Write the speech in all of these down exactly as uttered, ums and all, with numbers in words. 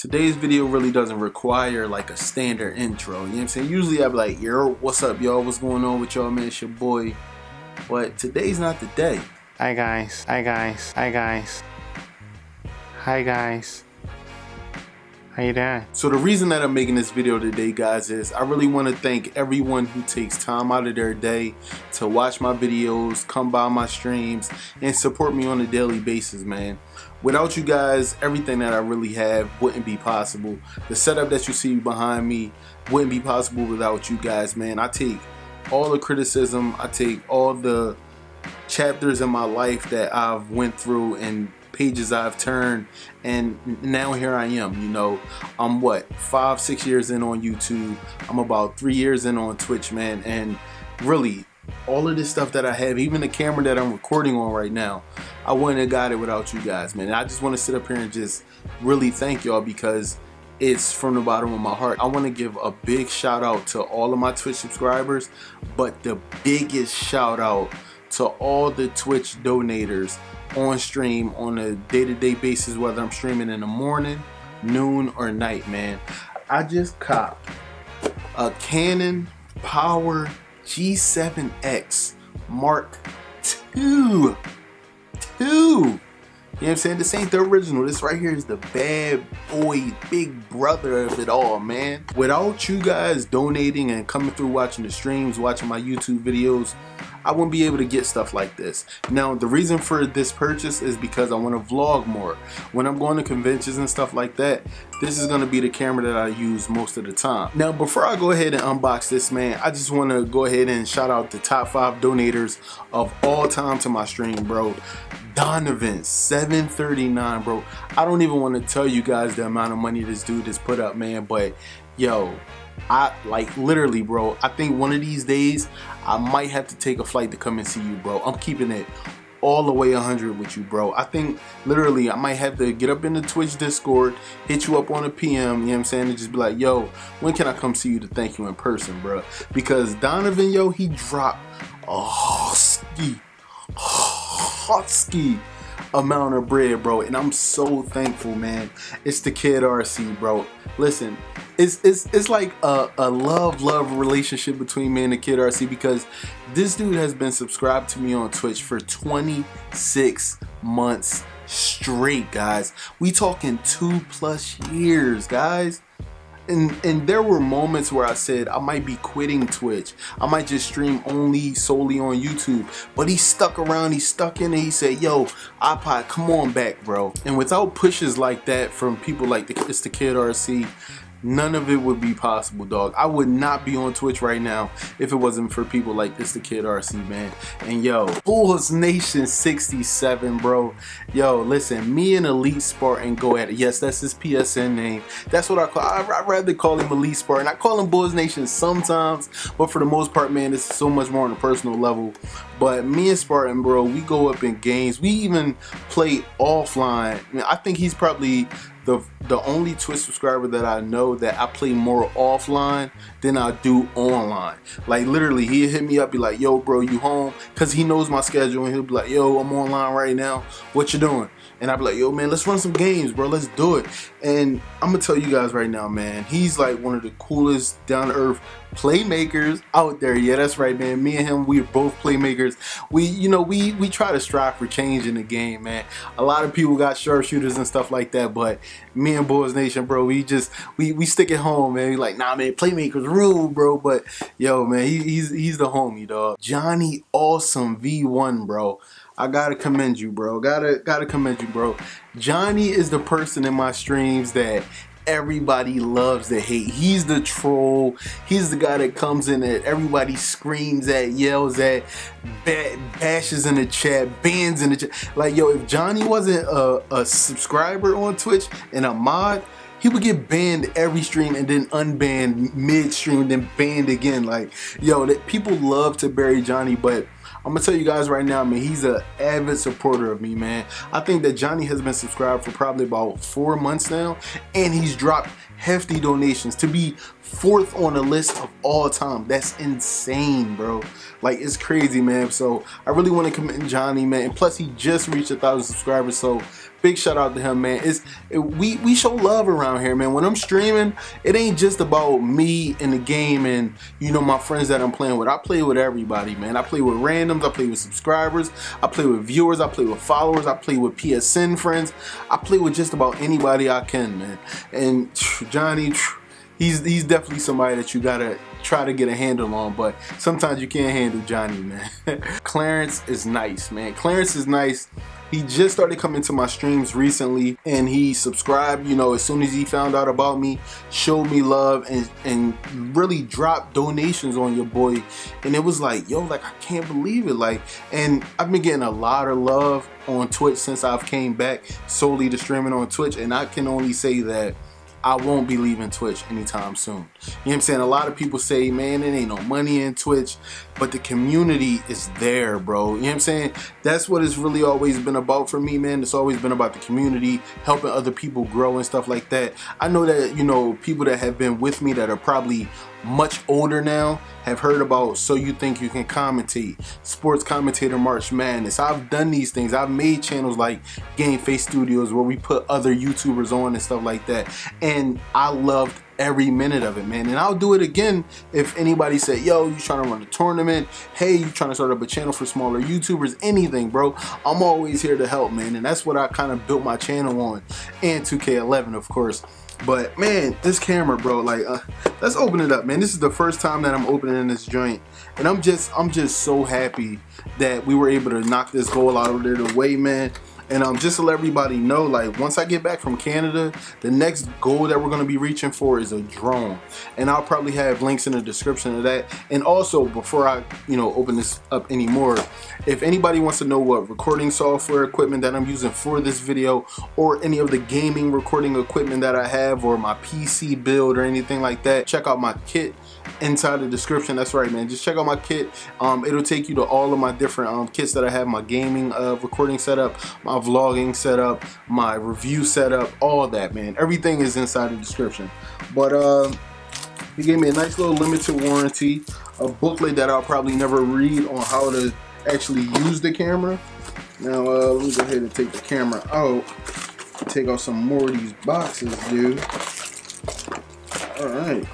Today's video really doesn't require like a standard intro, you know what I'm saying? Usually I'm like, yo, what's up, y'all? What's going on with y'all, man? It's your boy. But today's not the day. Hi, guys. Hi, guys. Hi, guys. Hi, guys. How you doing? So the reason that I'm making this video today, guys, is I really want to thank everyone who takes time out of their day to watch my videos, come by my streams, and support me on a daily basis, man. Without you guys, everything that I really have wouldn't be possible. The setup that you see behind me wouldn't be possible without you guys, man. I take all the criticism, I take all the chapters in my life that I've went through and pages I've turned, and now here I am, you know. I'm what, five, six years in on YouTube. I'm about three years in on Twitch, man, and really, all of this stuff that I have, even the camera that I'm recording on right now, I wouldn't have got it without you guys, man. And I just want to sit up here and just really thank y'all, because it's from the bottom of my heart. I want to give a big shout out to all of my Twitch subscribers, but the biggest shout out to all the Twitch donators on stream on a day-to-day basis, whether I'm streaming in the morning, noon, or night, man. I just copped a Canon Power G seven X Mark two. two. You know what I'm saying? This ain't the original. This right here is the bad boy, big brother of it all, man. Without you guys donating and coming through, watching the streams, watching my YouTube videos, I wouldn't be able to get stuff like this. Now, the reason for this purchase is because I want to vlog more. When I'm going to conventions and stuff like that, this is going to be the camera that I use most of the time. Now, before I go ahead and unbox this, man, I just want to go ahead and shout out the top five donators of all time to my stream, bro. Donovan, seven thirty-nine, bro. I don't even want to tell you guys the amount of money this dude has put up, man, but yo, I like literally, bro, I think one of these days I might have to take a flight to come and see you, bro. I'm keeping it all the way one hundred with you, bro. I think literally I might have to get up in the Twitch Discord, hit you up on a P M, you know what I'm saying, and just be like, yo, when can I come see you to thank you in person, bro? Because Donovan, yo, he dropped a husky, husky amount of bread, bro, and I'm so thankful, man. It's the Kid R C, bro. Listen, It's, it's, it's like a, a love, love relationship between me and the Kid R C, because this dude has been subscribed to me on Twitch for twenty-six months straight, guys. We talking two plus years, guys. And, and there were moments where I said I might be quitting Twitch. I might just stream only solely on YouTube. But he stuck around, he stuck in, and he said, yo, iPod, come on back, bro. And without pushes like that from people like the, it's the Kid R C, none of it would be possible, dog. I would not be on Twitch right now if it wasn't for people like this, the Kid R C, man. And yo, Bulls Nation sixty-seven, bro. Yo, listen, me and Elite Spartan go at it. Yes, that's his P S N name. That's what I call. I'd rather call him Elite Spartan. I call him Bulls Nation sometimes, but for the most part, man, it's so much more on a personal level. But me and Spartan, bro, we go up in games. We even play offline. I mean, I think he's probably The, the only Twitch subscriber that I know that I play more offline than I do online. Like literally, he'll hit me up, be like, yo bro, you home? Cause he knows my schedule, and he'll be like, yo, I'm online right now, what you doing? And I'll be like, yo man, let's run some games, bro, let's do it. And I'm gonna tell you guys right now, man, he's like one of the coolest down to earth playmakers out there. Yeah, that's right, man. Me and him, we're both playmakers. We, you know, we we try to strive for change in the game, man. A lot of people got sharpshooters and stuff like that, but me and Bulls Nation, bro, we just we we stick at home, man. We like, nah, man, playmakers rule, bro. But yo, man, he, he's he's the homie, dog. Johnny Awesome V one, bro. I gotta commend you, bro. Gotta gotta commend you, bro. Johnny is the person in my streams that everybody loves to hate. He's the troll. He's the guy that comes in that everybody screams at, yells at, bashes in the chat, bans in the chat. Like, yo, if Johnny wasn't a, a subscriber on Twitch and a mod, he would get banned every stream and then unbanned mid-stream and then banned again. Like, yo, that people love to bury Johnny, but I'm gonna tell you guys right now, man, he's an avid supporter of me, man. I think that Johnny has been subscribed for probably about four months now, and he's dropped hefty donations. To be fourth on the list of all time. That's insane, bro. Like, it's crazy, man. So I really want to commend Johnny, man. And plus, he just reached a thousand subscribers, so big shout out to him, man. It's it, we we show love around here, man. When I'm streaming, it ain't just about me and the game and, you know, my friends that I'm playing with. I play with everybody, man. I play with randoms. I play with subscribers. I play with viewers. I play with followers. I play with P S N friends. I play with just about anybody I can, man. And Johnny, he's he's definitely somebody that you gotta try to get a handle on, but sometimes you can't handle Johnny, man. Clarence is nice, man. Clarence is nice. He just started coming to my streams recently, and he subscribed, you know, as soon as he found out about me, showed me love, and, and really dropped donations on your boy. And it was like, yo, like, I can't believe it. Like, and I've been getting a lot of love on Twitch since I've came back solely to streaming on Twitch, and I can only say that I won't be leaving Twitch anytime soon. You know what I'm saying? A lot of people say, man, it ain't no money in Twitch, but the community is there, bro. You know what I'm saying? That's what it's really always been about for me, man. It's always been about the community, helping other people grow and stuff like that. I know that, you know, people that have been with me that are probably much older now have heard about So You Think You Can Commentate, Sports Commentator March Madness. I've done these things. I've made channels like Game Face Studios where we put other YouTubers on and stuff like that, and I loved every minute of it, man. And I'll do it again if anybody said, yo, you trying to run a tournament, hey, you trying to start up a channel for smaller YouTubers, anything, bro. I'm always here to help, man, and that's what I kind of built my channel on, and two K eleven, of course. But man, this camera, bro, like, uh, let's open it up, man. This is the first time that I'm opening this joint, and I'm just, I'm just so happy that we were able to knock this goal out of the way, man. And um, just to let everybody know, like, once I get back from Canada, the next goal that we're gonna be reaching for is a drone. And I'll probably have links in the description of that. And also, before I, you know, open this up anymore, if anybody wants to know what recording software equipment that I'm using for this video, or any of the gaming recording equipment that I have, or my P C build or anything like that, check out my kit inside the description. That's right, man. Just check out my kit. Um, it'll take you to all of my different um, kits that I have, my gaming uh, recording setup, my vlogging setup, my review setup, all that, man. Everything is inside the description. But uh, he gave me a nice little limited warranty, a booklet that I'll probably never read on how to actually use the camera. Now, uh, let me go ahead and take the camera out, take out some more of these boxes, dude. All right.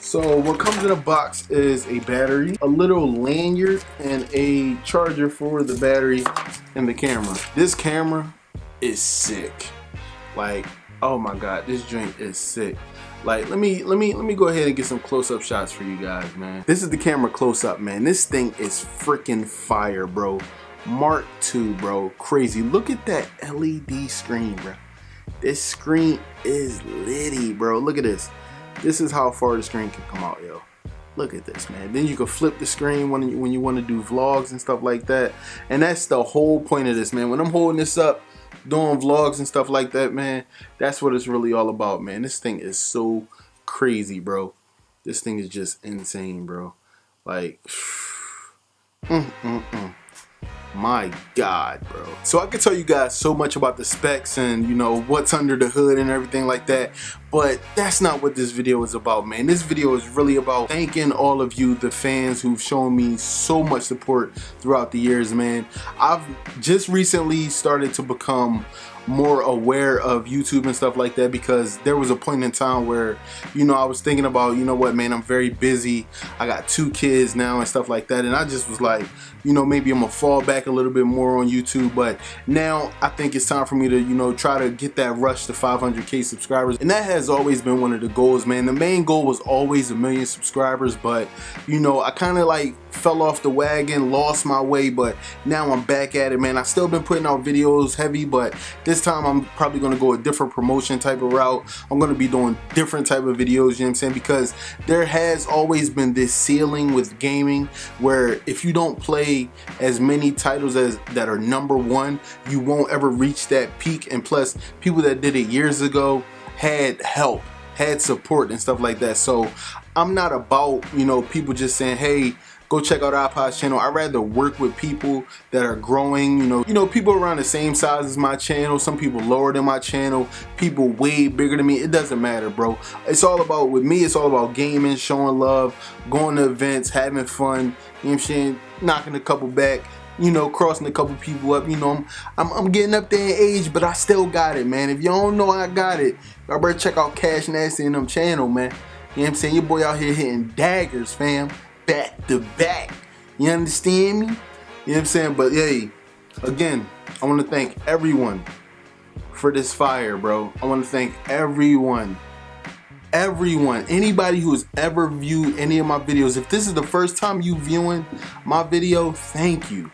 So what comes in a box is a battery, a little lanyard, and a charger for the battery and the camera. This camera is sick. Like, oh my God, this joint is sick. Like, let me let me let me go ahead and get some close-up shots for you guys, man. This is the camera close-up, man. This thing is freaking fire, bro. Mark two, bro. Crazy. Look at that L E D screen, bro. This screen is litty, bro. Look at this. This is how far the screen can come out, yo. Look at this, man. Then you can flip the screen when you, when you want to do vlogs and stuff like that. And that's the whole point of this, man. When I'm holding this up, doing vlogs and stuff like that, man, that's what it's really all about, man. This thing is so crazy, bro. This thing is just insane, bro. Like, mm, mm, mm. My God, bro. So I could tell you guys so much about the specs and, you know, what's under the hood and everything like that, but that's not what this video is about, man. This video is really about thanking all of you, the fans who've shown me so much support throughout the years, man. I've just recently started to become more aware of YouTube and stuff like that, because there was a point in time where, you know, I was thinking about, you know what, man, I'm very busy, I got two kids now and stuff like that, and I just was like, you know, maybe I'm gonna fall back a little bit more on YouTube. But now I think it's time for me to, you know, try to get that rush to five hundred K subscribers, and that has always been one of the goals, man. The main goal was always a million subscribers, but, you know, I kind of like fell off the wagon, lost my way, but now I'm back at it, man. I've still been putting out videos heavy, but this time I'm probably gonna go a different promotion type of route. I'm gonna be doing different type of videos, you know what I'm saying? Because there has always been this ceiling with gaming where if you don't play as many titles as that are number one, you won't ever reach that peak. And plus, people that did it years ago had help, had support and stuff like that. So I'm not about, you know, people just saying, hey, go check out iPod's channel. I'd rather work with people that are growing, you know, you know, people around the same size as my channel, some people lower than my channel, people way bigger than me. It doesn't matter, bro. It's all about, with me, it's all about gaming, showing love, going to events, having fun, you know what I'm saying, knocking a couple back, you know, crossing a couple people up. You know, I'm, I'm, I'm getting up there in age, but I still got it, man. If y'all don't know I got it, y'all better check out Cash Nasty and them channel, man. You know what I'm saying? Your boy out here hitting daggers, fam. Back to back. You understand me? You know what I'm saying? But, hey, again, I want to thank everyone for this fire, bro. I want to thank everyone. Everyone. Anybody who's ever viewed any of my videos. If this is the first time you viewing my video, thank you.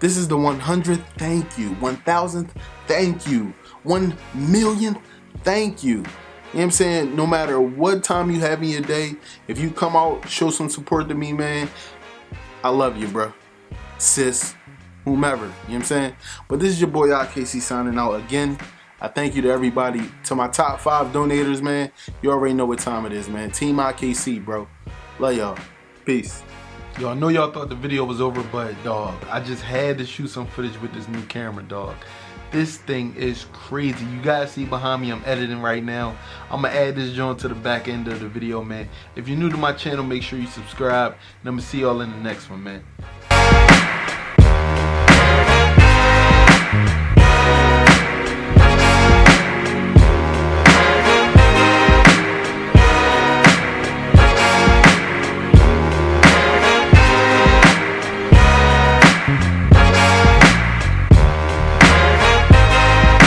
This is the one hundredth thank you, one thousandth thank you, one millionth thank you. You know what I'm saying? No matter what time you have in your day, if you come out, show some support to me, man, I love you, bro. Sis, whomever, you know what I'm saying? But this is your boy I K C signing out again. I thank you to everybody, to my top five donators, man. You already know what time it is, man. Team I K C, bro. Love y'all. Peace. Yo, I know y'all thought the video was over, but dog, I just had to shoot some footage with this new camera, dog. This thing is crazy. You guys see behind me, I'm editing right now. I'm gonna add this joint to the back end of the video, man. If you're new to my channel, make sure you subscribe, and I'm gonna see y'all in the next one, man.